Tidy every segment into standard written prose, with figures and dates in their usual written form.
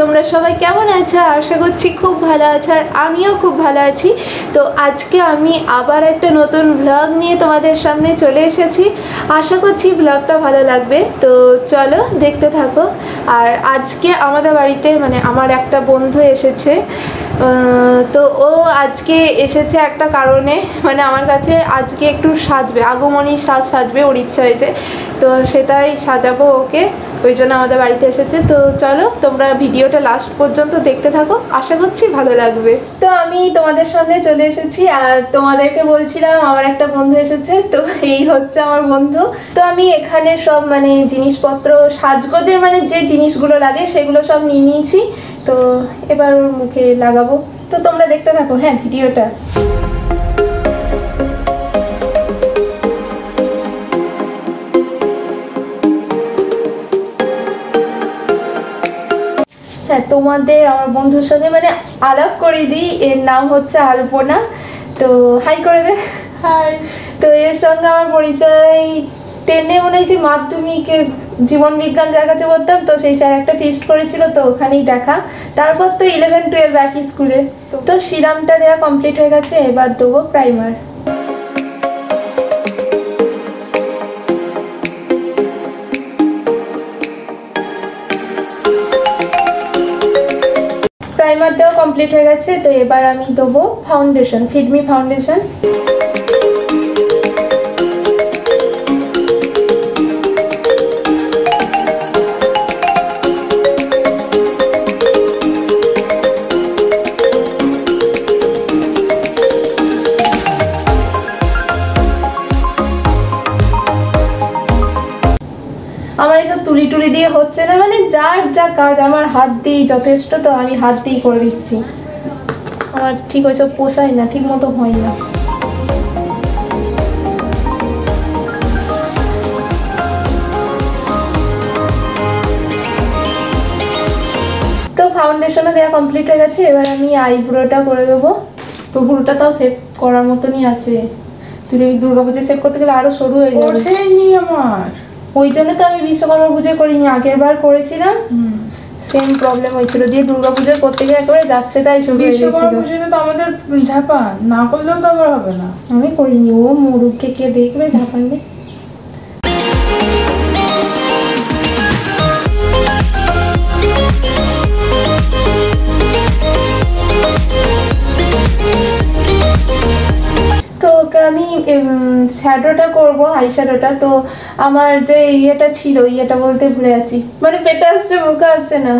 তোমরা সবাই কেমন আছো? আশা করছি খুব ভালো আছো আর আমিও খুব ভালো আছি। তো আজকে আমি আবার একটা নতুন ব্লগ নিয়ে তোমাদের সামনে চলে এসেছি। আশা করছি ব্লগটা ভালো লাগবে, তো চলো দেখতে থাকো। আর আজকে আমাদের বাড়িতে মানে আমার একটা বন্ধু এসেছে, তো ও আজকে এসেছে একটা কারণে, মানে আমার কাছে আজকে একটু সাজবে, আগমনীর সাজ সাজবে ওর ইচ্ছা হয়েছে, তো সেটাই সাজাবো ওকে, ওই জন্য আমাদের বাড়িতে এসেছে। তো চলো তোমরা ভিডিওটা লাস্ট পর্যন্ত দেখতে থাকো, আশা করছি ভালো লাগবে। তো আমি তোমাদের সামনে চলে এসেছি আর তোমাদেরকে বলছিলাম আমার একটা বন্ধু এসেছে, তো এই হচ্ছে আমার বন্ধু। তো আমি এখানে সব মানে জিনিসপত্র সাজগোজের মানে যে জিনিসগুলো লাগে সেগুলো সব নিয়ে নিয়েছি, তো এবার ওর মুখে লাগাবো। তো তোমরা দেখতে থাকো হ্যাঁ ভিডিওটা। হ্যাঁ, তোমাদের আমার বন্ধুর সঙ্গে মানে আলাপ করে দিই, এর নাম হচ্ছে আলপনা, তো হাই করে দে। হাই। তো এর সঙ্গে আমার পরিচয় টেনে মনে হয়েছে মাধ্যমিকে জীবন বিজ্ঞান যার কাছে করতাম, তো সেই স্যার একটা ফিস্ট করেছিল, তো ওখানেই দেখা। তারপর তো 11-12 একই স্কুলে। তো সিরামটা দেওয়া কমপ্লিট হয়ে গেছে, এবার দেবো প্রাইমার। প্রাইমার দেওয়া কমপ্লিট হয়ে গেছে, তো এবার আমি দেবো ফাউন্ডেশন, ফিডমি ফাউন্ডেশন। আমার এইসব তুলি টুলি দিয়ে হচ্ছে না, মানে যার যা কাজ আমার হাত দিয়েই যথেষ্ট, তো আমি হাত দিয়েই করে দিচ্ছি। আমার ঠিক ওইসব পোষায় না, ঠিক মতো হয় না। তো ফাউন্ডেশনও দেওয়া কমপ্লিট হয়ে গেছে, এবার আমি আইব্রোটা করে দেবো। তো পুরোটা তাও সেভ করার মতনই আছে, তুই দুর্গাপুজো সেভ করতে গেলে আরও সরু হয়ে যাবে। আমার ওই জন্য তো আমি বিশ্বকর্মা পুজো করিনি, আগের বার করেছিলাম, সেম প্রবলেম হয়েছিল। দিয়ে দুর্গা পুজো করতে গিয়ে একেবারে যাচ্ছে তাই শুরু হয়ে গেছিল। বিশ্বকর্মা পুজোতে তো আমাদের ঝাপান না করলেও তো আবার হবে না। আমি করিনি, ও মুরুখকে কে দেখবে ঝাপানে। তো ওকে আমি শ্যাডোটা করবো, আই শ্যাডোটা। তো আমার যে ইয়েটা ছিল, ইয়েটা বলতে ভুলে যাচ্ছি, মানে পেটে আসছে মুখে আসছে না,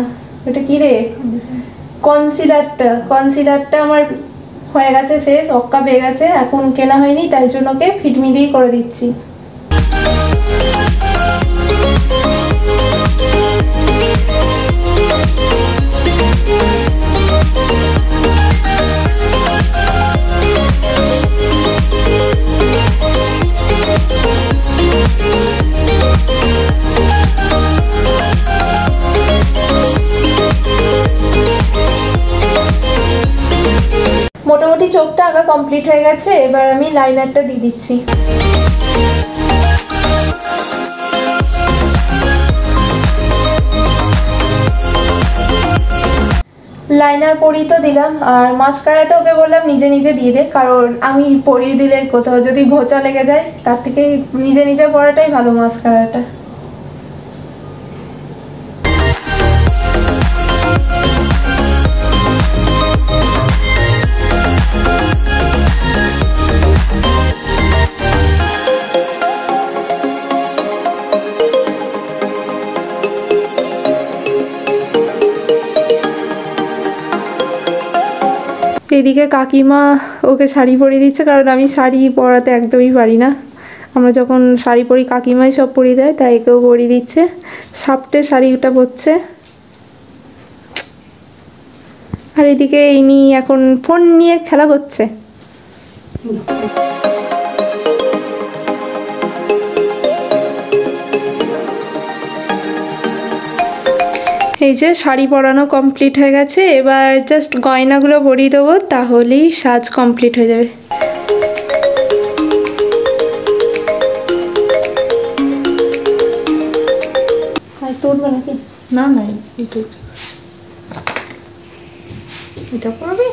ওটা কি রে, কনসিলারটা। কনসিলারটা আমার হয়ে গেছে, শেষ অক্কা পেয়ে গেছে, এখন কেনা হয়নি, তাই জন্য ওকে ফিটমি দিয়েই করে দিচ্ছি। মোটামুটি চোখটা আঁকা কমপ্লিট হয়ে গেছে, এবার আমি লাইনারটা দিয়ে দিচ্ছি। লাইনার পরিয়ে তো দিলাম, আর মাস্কারাটা ওকে বললাম নিজে নিজে দিয়ে দে, কারণ আমি পরিয়ে দিলে কোথাও যদি ঘোচা লেগে যায়, তার থেকে নিজে নিজে পরাটাই ভালো মাস্কারাটা। এদিকে কাকিমা ওকে শাড়ি পরিয়ে দিচ্ছে, কারণ আমি শাড়ি পরাতে একদমই পারি না। আমরা যখন শাড়ি পরি কাকিমাই সব পরিয়ে দেয়, তাই একেও পরিয়ে দিচ্ছে। সাপটে শাড়িটা পরছে। আর এদিকে ইনি এখন ফোন নিয়ে খেলা করছে। এই যে শাড়ি পরানো কমপ্লিট হয়ে গেছে, এবার জাস্ট গয়নাগুলো পরিয়ে দেবো, তাহলেই সাজ কমপ্লিট হয়ে যাবে। না না, এটা করবে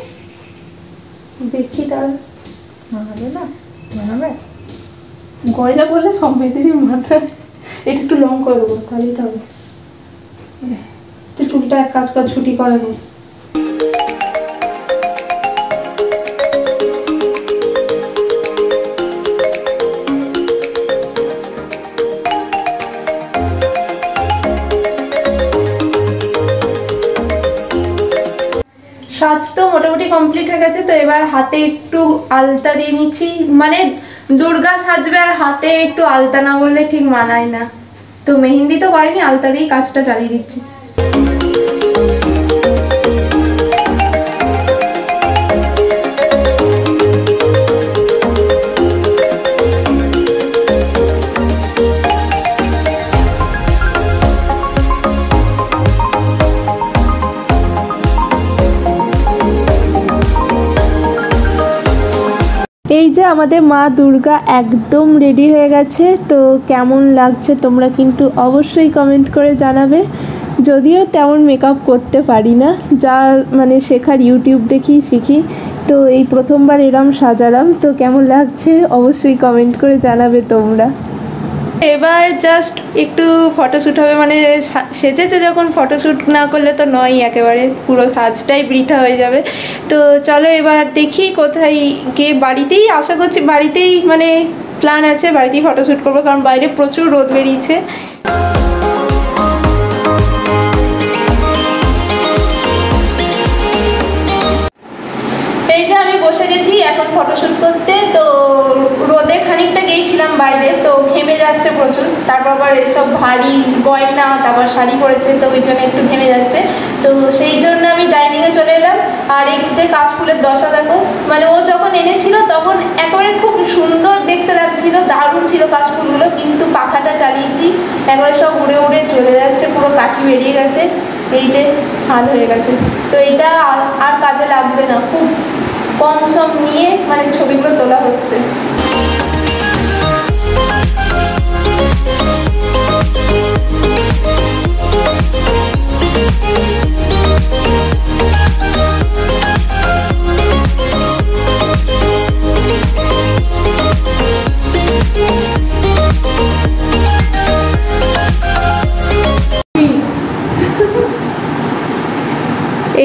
দেখি তার না হবে না বানাবে গয়না করলে সম্পত্তির মাথা এটা একটু লং করে দেবো তাহলে এটা হবে তুই চুলটা এক কাজ কর ছুটি করে নে সাজ তো মোটামুটি কমপ্লিট হয়ে গেছে তো এবার হাতে একটু আলতা দিয়ে নিচ্ছি মানে দুর্গা সাজবে আর হাতে একটু আলতা না বললে ঠিক মানায় না তো মেহেন্দি তো করেনি আলতা দিয়ে কাজটা চালিয়ে দিচ্ছি এই যে আমাদের মা দুর্গা একদম রেডি হয়ে গেছে তো কেমন লাগছে তোমরা কিন্তু অবশ্যই কমেন্ট করে জানাবে যদিও তেমন মেকআপ করতে পারি না যা মানে শেখার ইউটিউব দেখি শিখি তো এই প্রথমবার এরম সাজালাম তো কেমন লাগছে অবশ্যই কমেন্ট করে জানাবে তোমরা এবার জাস্ট একটু ফটোশ্যুট হবে মানে সেজেছে যখন ফটোশ্যুট না করলে তো নয় একেবারে পুরো সাজটাই বৃথা হয়ে যাবে তো চলো এবার দেখি কোথায় গিয়ে বাড়িতেই আশা করছি বাড়িতেই মানে প্ল্যান আছে বাড়িতেই ফটোশ্যুট করবো কারণ বাইরে প্রচুর রোদ বেরিয়েছে এই যে আমি বসে গেছি এখন ফটোশ্যুট করতে তো রোদে খানিকটা গিয়েছিলাম বাইরে তো ঘেমে যাচ্ছে প্রচুর তারপর আবার এসব ভারী গয়না তারপর শাড়ি পরেছে তো ওই জন্য একটু ঘেমে যাচ্ছে তো সেই জন্য আমি ডাইনিংয়ে চলে এলাম আর এই যে কাশফুলের দশা দেখো মানে ও যখন এনেছিল তখন একেবারে খুব সুন্দর দেখতে লাগছিল দারুণ ছিল কাশফুলগুলো কিন্তু পাখাটা চালিয়েছি একেবারে সব উড়ে উড়ে চলে যাচ্ছে পুরো কাঠি বেরিয়ে গেছে এই যে হাল হয়ে গেছে তো এটা আর কাজে লাগবে না খুব কম সব নিয়ে মানে ছবিগুলো তোলা হচ্ছে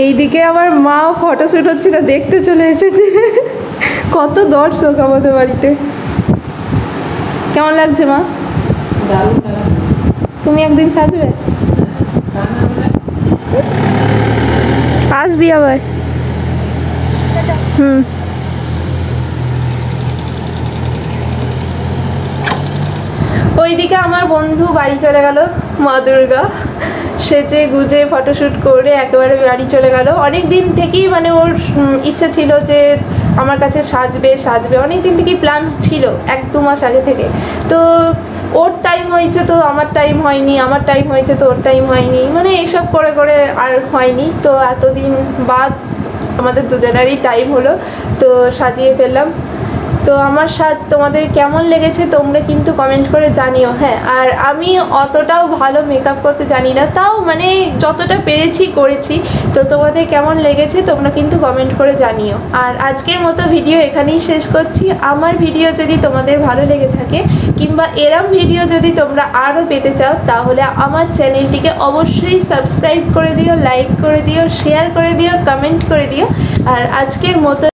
এইদিকে আমার মা ফটোশ্যুট হচ্ছিল দেখতে চলে এসেছে কত দর্শক আমাদের বাড়িতে কেমন লাগছে মা তুমি একদিন সাজবে আসবি আবার হুম ওইদিকে আমার বন্ধু বাড়ি চলে গেল মা দুর্গা সেজে গুজে ফটোশ্যুট করে একেবারে বাড়ি চলে গেল অনেক দিন থেকেই মানে ওর ইচ্ছে ছিল যে আমার কাছে সাজবে সাজবে অনেক দিন থেকেই প্ল্যান ছিল এক দু মাস আগে থেকে তো ওর টাইম হয়েছে তো আমার টাইম হয়নি আমার টাইম হয়েছে তো ওর টাইম হয়নি মানে এইসব করে করে আর হয়নি তো এতদিন বাদ আমাদের দুজনেরই টাইম হলো তো সাজিয়ে ফেললাম তো আমার সাজ তোমাদের কেমন লেগেছে তোমরা কিন্তু কমেন্ট করে জানিও হ্যাঁ আর আমি অতটাও ভালো মেকআপ করতে জানি না তাও মানে যতটা পেরেছি করেছি তো তোমাদের কেমন লেগেছে তোমরা কিন্তু কমেন্ট করে জানিও আর আজকের মতো ভিডিও এখানেই শেষ করছি আমার ভিডিও যদি তোমাদের ভালো লেগে থাকে কিংবা এরম ভিডিও যদি তোমরা আরও পেতে চাও তাহলে আমার চ্যানেলটিকে অবশ্যই সাবস্ক্রাইব করে দিও লাইক করে দিও শেয়ার করে দিও কমেন্ট করে দিও আর আজকের মতো